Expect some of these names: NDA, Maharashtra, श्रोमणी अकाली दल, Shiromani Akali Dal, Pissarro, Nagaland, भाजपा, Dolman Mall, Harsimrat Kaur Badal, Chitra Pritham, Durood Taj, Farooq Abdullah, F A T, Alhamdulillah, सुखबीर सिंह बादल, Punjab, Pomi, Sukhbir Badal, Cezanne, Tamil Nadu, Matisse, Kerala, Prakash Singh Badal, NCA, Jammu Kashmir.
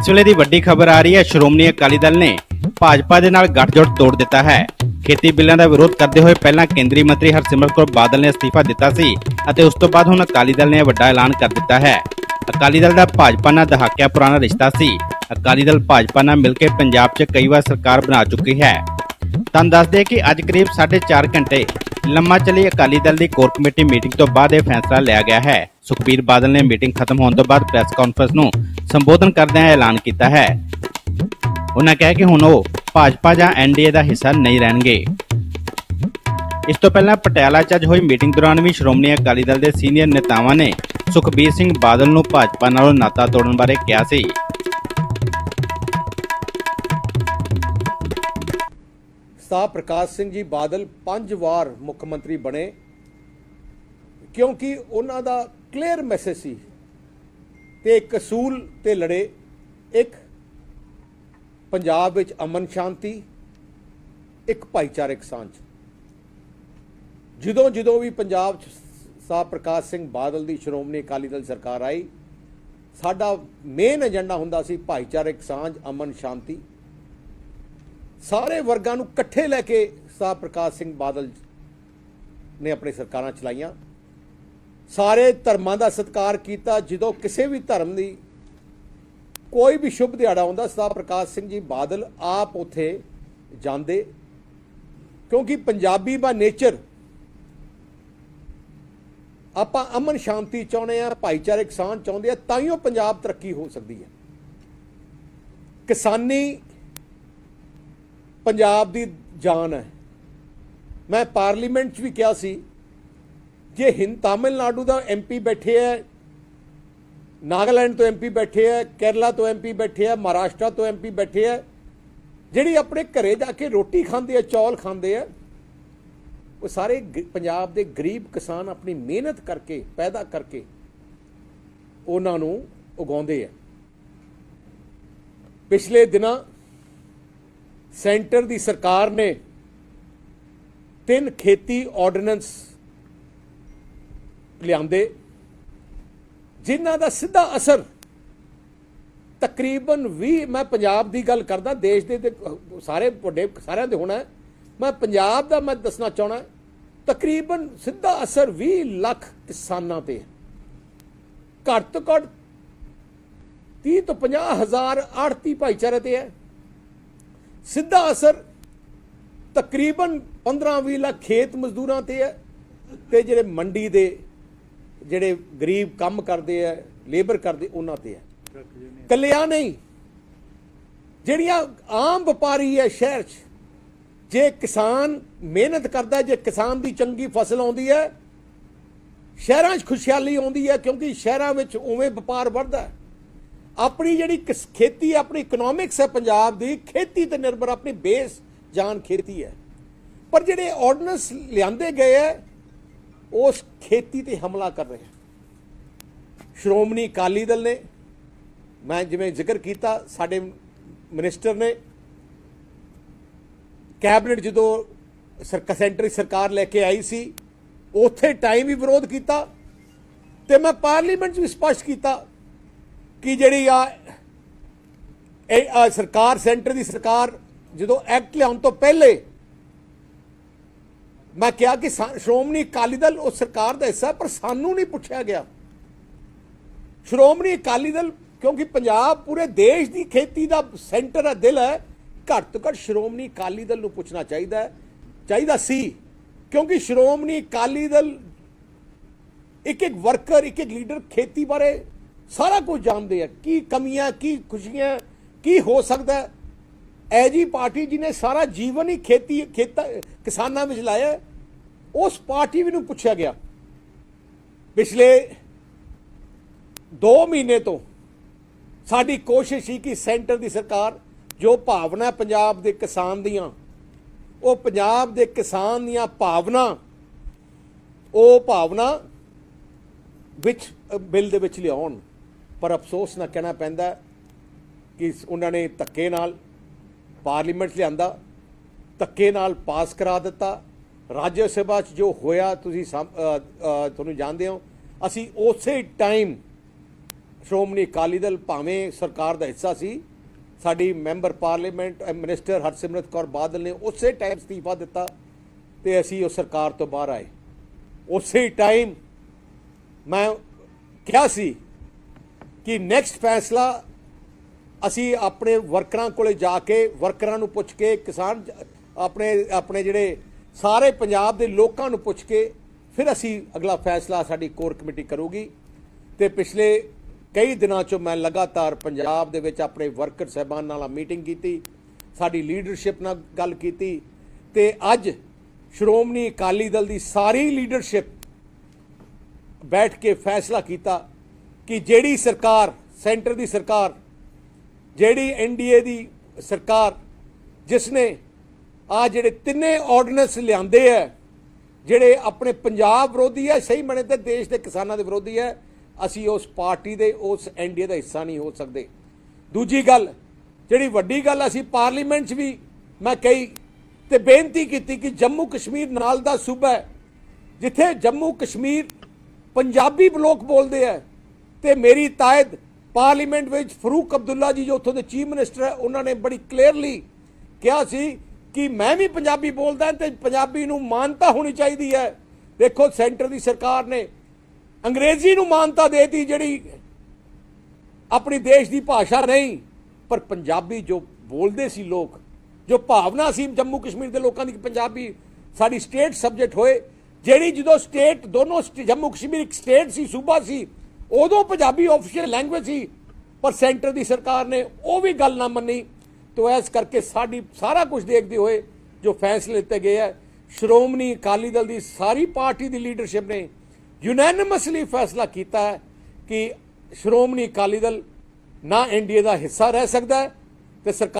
इस वेले दी वड्डी खबर आ रही है। श्रोमणी अकाली दल ने भाजपा दे नाल गठजोड़ तोड़ दिता है। खेती बिलों का विरोध करते हुए पहला केंद्रीय मंत्री हरसिमरत कौर बादल ने अस्तीफा दिता सी अते उस तो बाद हुण अकाली दल ने वड्डा ऐलान कर दिता है। अकाली दल का भाजपा नाल दहाकिया पुराना रिश्ता सी। अकाली दल भाजपा नाल मिलके पंजाब च कई बार सरकार बना चुकी है। तुहानूं दस दे कि अज करीब 4.5 घंटे लम्मा चली अकाली दल की कोर कमेटी मीटिंग तो बाद यह फैसला लिया गया है। सुखबीर बादल ने मीटिंग खत्म होने तो बाद प्रेस कॉन्फ्रेंस नूं संबोधन करदे ऐलान किया है। उन्होंने कहा कि हुण ओह भाजपा जां NDA का हिस्सा नहीं रहणगे। इस तो पहला पटियाला च अज होई मीटिंग दौरान भी श्रोमणी अकाली दल के सीनियर नेतावां ने सुखबीर सिंह बादल नूं भाजपा नालों नाता तोड़न बारे कहा सी। प्रकाश सिंह जी बादल 5 वार मुख्यमंत्री बने क्योंकि उन्हों का क्लीयर मैसेज सी ते कसूल ते लड़े। एक पंजाब विच अमन शांति, एक भाईचारक सांझ। जदों जदों भी पंजाब प्रकाश सिंह बादल की श्रोमणी अकाली दल सरकार आई, साडा मेन एजेंडा हुंदा सी भाईचारक सांझ, अमन शांति, सारे वर्गां नूं इकट्ठे लैके प्रकाश सिंह बादल ने अपनी सरकारां चलाईयां। सारे धर्मां दा सत्कार कीता। जदों किसी भी धर्म की कोई भी शुभ दिहाड़ा आउंदा प्रकाश सिंह जी बादल आप उत्थे जांदे, क्योंकि पंजाबी बाय नेचर आपां अमन शांति चाहुंदे आ, भाईचारक सांझ चाहुंदे आ, तांहियों पंजाब तरक्की हो सकदी है। किसानी पंजाब की जान है। मैं पार्लीमेंट भी कहा सी जे तमिलनाडु का MP बैठे है, नागालैंड तो MP बैठे है, केरला तो MP बैठे है, महाराष्ट्र तो MP बैठे है, जिहड़ी अपने घरें जाके रोटी खाते है, चौल खाते है, वो सारे पंजाब के गरीब किसान अपनी मेहनत करके पैदा करके उन्होंने उगाते हैं। पिछले दिनों सेंटर की सरकार ने 3 खेती ऑर्डनेंस लिआंदे जिन्हां दा सीधा असर तकरीबन 20 मैं पंजाब की गल करदा, देश दे सारे वड्डे सारिआं दे होना, मैं पंजाब दा मैं दसना चाहना तकरीबन सीधा असर 20 लाख किसानां ते, घट तो घट 30 to 50 हज़ार आड़ती भाईचारे ते है। सीधा असर तकरीबन 15-20 लाख खेत मजदूरां ते है ते जिहड़े मंडी दे जिहड़े गरीब काम करदे है, लेबर करदे उन्हां ते है। कलिया नहीं जिहड़ियां आम व्यापारी है शहर च, जे किसान मेहनत करदा है, जे किसान दी चंगी फसल आउंदी है, शहरां च खुशहाली आउंदी है, क्योंकि शहरां विच उवें व्यापार वधदा है। अपनी जिहड़ी खेती, अपनी इकोनॉमिक्स है पंजाब दी, खेती ते निर्भर, अपनी बेस जान खेती है। पर जिहड़े ऑर्डनेंस लिआंदे गए है उस खेती ते हमला कर रहे हैं। श्रोमणी अकाली दल ने, मैं जिवें जिक्र किया, साडे मिनिस्टर ने कैबिनेट जदों सेंटर सरकार लेके आई सी उत्थे टाइम भी विरोध किया, तो मैं पार्लीमेंट भी स्पष्ट किया कि जिहड़ी सरकार सेंटर की सरकार जदों एक्ट लिआउण तो पहले मैं कहा कि श्रोमणी अकाली दल उस सरकार का हिस्सा, पर सानू नहीं पूछा गया। श्रोमणी अकाली दल क्योंकि पंजाब पूरे देश की खेती का सेंटर है, दिल है, घट तो घट श्रोमणी अकाली दल को पूछना चाहिए सी, क्योंकि श्रोमणी अकाली दल एक वर्कर, एक लीडर खेती बारे सारा कुछ जानते हैं, की कमियां, की खुशियां, की हो सकता है। ऐसी पार्टी जिन्हें सारा जीवन ही खेती खेत किसानों में लाया, उस पार्टी भी पूछा गया। पिछले 2 महीने तो साड़ी कोशिश ही कि सेंटर की सरकार जो भावना पंजाब के किसान दियां, वो पंजाब के किसान दियां भावना विच बिल दे विच लिआउण, पर अफसोस ना कहना पैंदा कि उन्होंने धक्के नाल पार्लीमेंट लिआंदा, धक्के नाल पास करा दिता। राज्य सभा च जो होया तुसीं जानते हो, असीं उसे टाइम ਸ਼੍ਰੋਮਣੀ ਅਕਾਲੀ ਦਲ ਭਾਵੇਂ ਸਰਕਾਰ ਦਾ ਹਿੱਸਾ ਸੀ, ਸਾਡੀ member parliament minister Harsimrat Kaur Badal ਨੇ ਉਸੇ ਟਾਈਮ ਅਸਤੀਫਾ ਦਿੱਤਾ ਤੇ ਅਸੀਂ ਉਹ ਸਰਕਾਰ ਤੋਂ ਬਾਹਰ ਆਏ। ਉਸੇ ਟਾਈਮ मैं क्या सी कि नैक्सट फैसला असी अपने वर्करां कोले जाके वर्करां नूं पुछ के किसान अपने अपने जिहड़े सारे पंजाब दे लोकां नूं पुछ के फिर असी अगला फैसला साडी कोर कमेटी करूगी। तो पिछले कई दिनां चों मैं लगातार पंजाब दे विच अपने वर्कर साहिबान नाल मीटिंग कीती, साडी लीडरशिप नाल गल कीती ते अज श्रोमणी अकाली दल दी सारी लीडरशिप बैठ के फैसला किया कि जेड़ी सरकार सेंटर दी सरकार जेड़ी NDA दी सरकार जिसने आ जेड़े तिन्ने ऑर्डनेंस लियांदे है जेड़े अपने पंजाब विरोधी है सही मने ते देश के किसानों के विरोधी है, असी उस पार्टी दे उस NDA का हिस्सा नहीं हो सकते। दूजी गल जेड़ी वड्डी गल असी पार्लीमेंट च भी मैं कही ते बेनती की कि जम्मू कश्मीर नाल दा सूबा है जिथे जम्मू कश्मीर पंजाबी लोग बोलते हैं तो मेरी तायद पार्लीमेंट में फरूक अब्दुल्ला जी जो उतों के चीफ मिनिस्टर है उन्होंने बड़ी क्लीयरली कहा कि मैं भी पंजाबी बोलता है तो पंजाबी नूं मानता होनी चाहिए है। देखो सेंटर की सरकार ने अंग्रेजी नूं मानता देती जिहड़ी अपनी देश की भाषा नहीं, पर पंजाबी जो बोलते सी लोग जो भावना सी जम्मू कश्मीर के लोगों की पंजाबी साडी स्टेट सबजैक्ट होए ਜਿਹੜੀ ਜਦੋਂ स्टेट दोनों जम्मू कश्मीर एक स्टेट सी सूबा सी उदों पंजाबी ऑफिशियल लैंग्वेज सी, पर सेंटर की सरकार ने वह भी गल ना मनी। तो इस करके साडी सारा कुछ देखते हुए जो फैसले लिते गए है श्रोमणी अकाली दल की सारी पार्टी की लीडरशिप ने यूनैनिमसली फैसला किया है कि श्रोमणी अकाली दल ना NDA का हिस्सा रह सकता है। तो सरकार